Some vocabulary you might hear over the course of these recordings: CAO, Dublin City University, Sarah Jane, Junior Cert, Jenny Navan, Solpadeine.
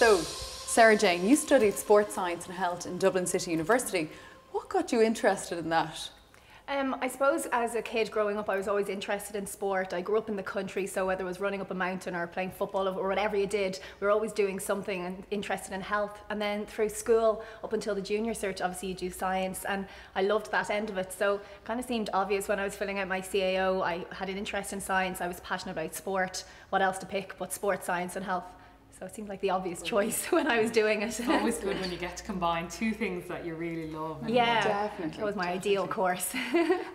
So, Sarah Jane, you studied sports science and health in Dublin City University. What got you interested in that? I suppose as a kid growing up, I was always interested in sport. I grew up in the country, so whether it was running up a mountain or playing football or whatever you did, we were always doing something and interested in health. And then through school, up until the junior cert, obviously you do science, and I loved that end of it. So it kind of seemed obvious when I was filling out my CAO, I had an interest in science, I was passionate about sport, what else to pick but sports science and health. So it seemed like the obvious choice when I was doing it. It's always good when you get to combine two things that you really love. And yeah, definitely. That was my ideal course.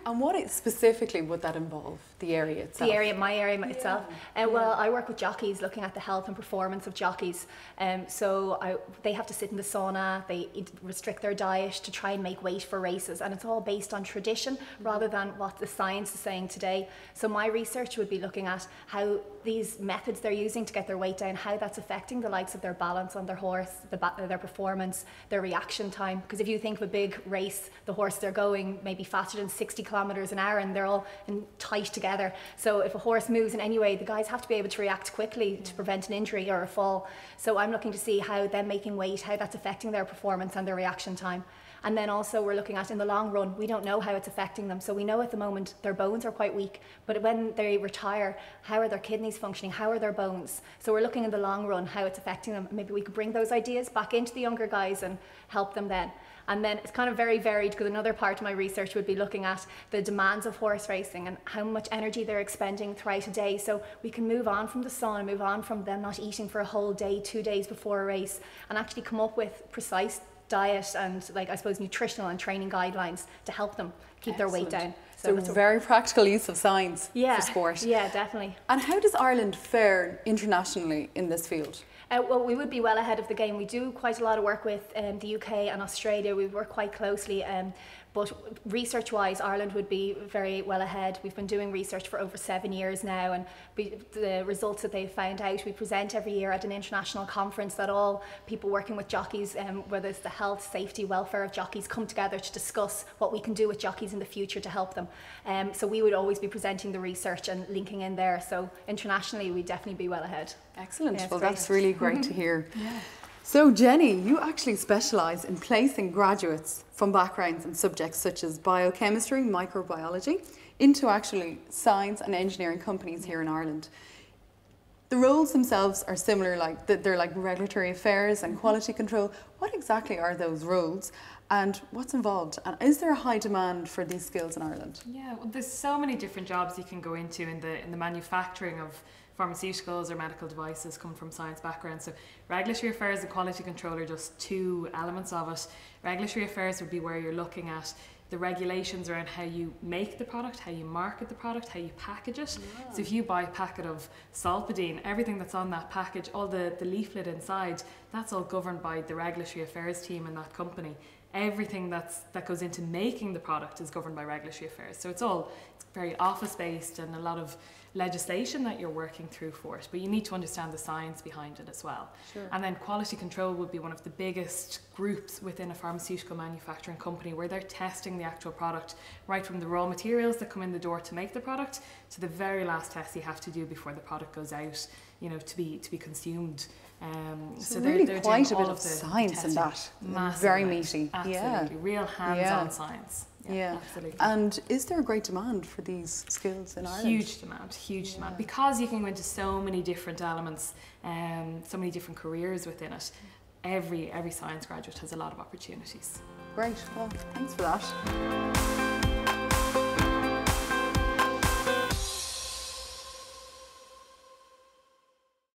And what specifically would that involve? The area itself? The area, my area itself. Well, I work with jockeys, looking at the health and performance of jockeys. They have to sit in the sauna, they restrict their diet to try and make weight for races. And it's all based on tradition rather than what the science is saying today. So my research would be looking at how these methods they're using to get their weight down, how that's affecting the likes of their balance on their horse, their performance, their reaction time. Because if you think of a big race, the horse they're going maybe faster than 60 km/h and they're all tight together. So if a horse moves in any way, the guys have to be able to react quickly to prevent an injury or a fall. So I'm looking to see how them making weight, how that's affecting their performance and their reaction time. And then also we're looking at in the long run, we don't know how it's affecting them. So we know at the moment their bones are quite weak, but when they retire, how are their kidneys functioning? How are their bones? So we're looking in the long run, how it's affecting them. Maybe we could bring those ideas back into the younger guys and help them then. And then it's kind of very varied because another part of my research would be looking at the demands of horse racing and how much energy they're expending throughout a day. So we can move on from the sauna, move on from them not eating for a whole day, 2 days before a race, and actually come up with precise diet and, like, I suppose, nutritional and training guidelines to help them keep their weight down. So it's a very practical use of science for sport. Yeah, definitely. And how does Ireland fare internationally in this field? Well, we would be well ahead of the game. We do quite a lot of work with the UK and Australia. We work quite closely, but research-wise, Ireland would be very well ahead. We've been doing research for over 7 years now, and the results that they've found out, we present every year at an international conference that all people working with jockeys, whether it's the health, safety, welfare of jockeys, come together to discuss what we can do with jockeys in the future to help them. So we would always be presenting the research and linking in there. So internationally, we'd definitely be well ahead. Excellent. Yeah, well, that's really great to hear. Yeah. So Jenny, you actually specialise in placing graduates from backgrounds and subjects such as biochemistry, microbiology, into actually science and engineering companies here in Ireland. The roles themselves are similar, like they're like regulatory affairs and quality control. What exactly are those roles and what's involved? And is there a high demand for these skills in Ireland? Yeah, well, there's so many different jobs you can go into in the manufacturing of pharmaceuticals or medical devices come from science backgrounds. So regulatory affairs and quality control are just two elements of it. Regulatory affairs would be where you're looking at the regulations around how you make the product, how you market the product, how you package it. Yeah. So if you buy a packet of Solpadeine, everything that's on that package, all the leaflet inside, that's all governed by the regulatory affairs team in that company. Everything that goes into making the product is governed by regulatory affairs. So it's very office-based and a lot of legislation that you're working through for it, but you need to understand the science behind it as well. Sure. And then quality control would be one of the biggest groups within a pharmaceutical manufacturing company where they're testing the actual product right from the raw materials that come in the door to make the product to the very last test you have to do before the product goes out, you know, to be consumed. So really they're quite a bit of science in that. Very meaty. Absolutely. Yeah. Real hands-on science. Yeah, absolutely. And is there a great demand for these skills in Ireland? Huge demand. Because you can go into so many different elements, so many different careers within it. Every science graduate has a lot of opportunities. Great. Well, thanks for that.